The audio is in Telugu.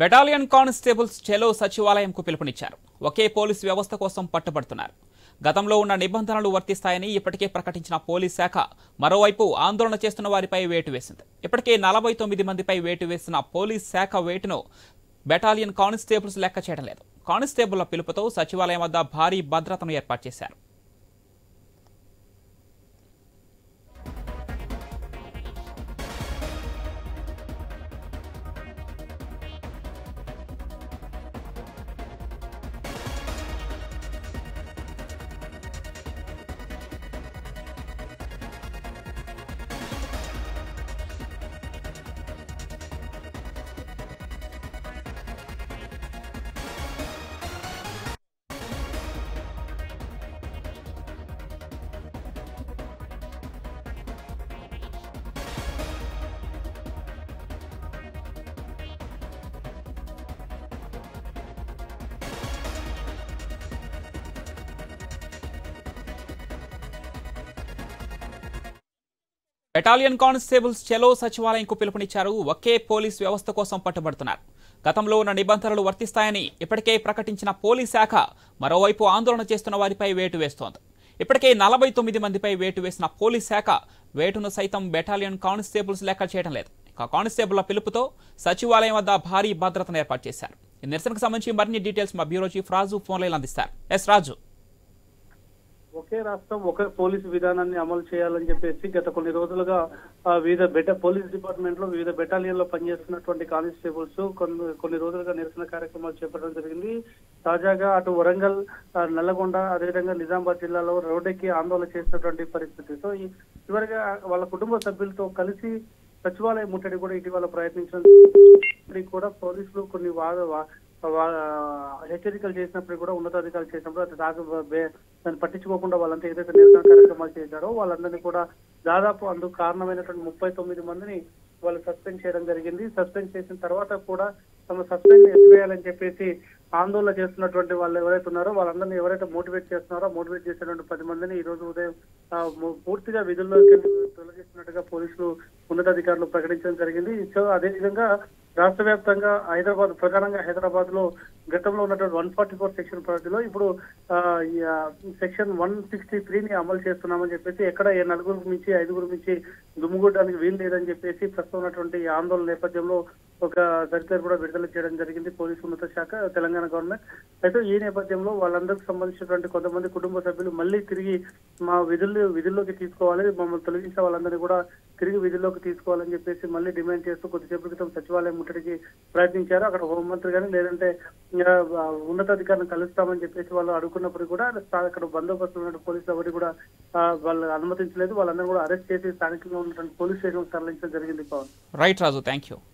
బెటాలియన్ కానిస్టేబుల్స్ చెలో సచివాలయంకు పిలుపునిచ్చారు. ఒకే పోలీసు వ్యవస్థ కోసం పట్టుబడుతున్నారు. గతంలో ఉన్న నిబంధనలు వర్తిస్తాయని ఇప్పటికే ప్రకటించిన పోలీస్ శాఖ మరోవైపు ఆందోళన చేస్తున్న వారిపై వేటు వేసింది. ఇప్పటికే 49 మందిపై వేటు వేసిన పోలీస్ శాఖ వేటును బెటాలియన్ కానిస్టేబుల్స్ లెక్క చేయడం లేదు. కానిస్టేబుల్ల పిలుపుతో సచివాలయం వద్ద భారీ భద్రతను ఏర్పాటు చేశారు. బెటాలియన్ కానిస్టేబుల్స్ చెలో సచివాలయంకు పిలుపునిచ్చారు. ఒకే పోలీస్ వ్యవస్థ కోసం పట్టుబడుతున్నారు. గతంలో ఉన్న నిబంధనలు వర్తిస్తాయని ఇప్పటికే ప్రకటించిన పోలీస్ శాఖ మరోవైపు ఆందోళన చేస్తున్న వారిపై వేటు వేస్తోంది. ఇప్పటికే 49 మందిపై వేటు వేసిన పోలీస్ శాఖ వేటును సైతం బెటాలియన్ కానిస్టేబుల్స్ లెక్క చేయడం లేదు. ఇక కానిస్టేబుల్ల పిలుపుతో సచివాలయం వద్ద భారీ భద్రతను ఏర్పాటు చేశారు. ఈ నిరసనకు సంబంధించి మరిన్ని డీటెయిల్స్ మా బ్యూరో చీఫ్ రాజు ఫోన్లైన్ అందిస్తారు. ఎస్ రాజు, ఒకే రాష్ట్రం ఒకే పోలీసు విధానాన్ని అమలు చేయాలని చెప్పేసి గత కొన్ని రోజులుగా వివిధ పోలీస్ డిపార్ట్మెంట్ లో వివిధ బెటాలియన్ లో పనిచేస్తున్నటువంటి కానిస్టేబుల్స్ కొన్ని రోజులుగా నిరసన కార్యక్రమాలు చేపట్టడం జరిగింది. తాజాగా అటు వరంగల్, నల్లగొండ, అదేవిధంగా నిజామాబాద్ జిల్లాలో రోడ్డెక్కి ఆందోళన చేసినటువంటి పరిస్థితి. సో చివరిగా వాళ్ళ కుటుంబ సభ్యులతో కలిసి సచివాలయం ముట్టడి కూడా ఇటీవల ప్రయత్నించడం కూడా పోలీసులు కొన్ని హెచ్చరికలు చేసినప్పుడు కూడా ఉన్నతాధికారులు చేసినప్పుడు దాన్ని పట్టించుకోకుండా వాళ్ళంతా ఏదైతే నిరసన కార్యక్రమాలు చేశారో వాళ్ళందరినీ కూడా దాదాపు అందుకు కారణమైనటువంటి 39 మందిని వాళ్ళు సస్పెండ్ చేయడం జరిగింది. సస్పెండ్ చేసిన తర్వాత కూడా తమ సస్పెండ్ ఎత్తివేయాలని చెప్పేసి ఆందోళన చేస్తున్నటువంటి వాళ్ళు ఎవరైతే ఉన్నారో వాళ్ళందరినీ ఎవరైతే మోటివేట్ చేసేటువంటి 10 మందిని ఈ రోజు ఉదయం పూర్తిగా విధుల్లోకి తొలగిస్తున్నట్టుగా పోలీసులు ఉన్నతాధికారులు ప్రకటించడం జరిగింది. సో అదేవిధంగా రాష్ట్ర వ్యాప్తంగా హైదరాబాద్, ప్రధానంగా హైదరాబాద్ లో గతంలో ఉన్నటువంటి 144 సెక్షన్ పరిధిలో ఇప్పుడు సెక్షన్ 163ని అమలు చేస్తున్నామని చెప్పేసి ఎక్కడ 4 నుంచి 5 నుంచి దుమ్ముగొట్టడానికి వీలు లేదని చెప్పేసి ప్రస్తుతం ఉన్నటువంటి ఆందోళన నేపథ్యంలో ఒక సర్క్యులర్ కూడా విడుదల చేయడం జరిగింది పోలీసు ఉన్నత శాఖ, తెలంగాణ గవర్నమెంట్. అయితే ఈ నేపథ్యంలో వాళ్ళందరికి సంబంధించినటువంటి కొంతమంది కుటుంబ సభ్యులు మళ్ళీ తిరిగి మా విధుల్లోకి తీసుకోవాలి, మమ్మల్ని తొలగించిన వాళ్ళందరినీ కూడా తిరిగి విధుల్లోకి తీసుకోవాలని చెప్పేసి మళ్ళీ డిమాండ్ చేస్తూ కొద్దిసేపు క్రితం సచివాలయం ముట్టడికి ప్రయత్నించారు. అక్కడ హోంమంత్రి కానీ లేదంటే ఉన్నతాధికారులను కలుస్తామని చెప్పేసి వాళ్ళు అడుగుకున్నప్పుడు కూడా అక్కడ బందోబస్తు ఉన్న పోలీసులు ఎవరు కూడా వాళ్ళు అనుమతించలేదు. వాళ్ళందరూ కూడా అరెస్ట్ చేసి స్థానికంగా ఉన్నటువంటి పోలీస్ స్టేషన్ తరలించడం జరిగింది. Pavan. Right Raju, thank you.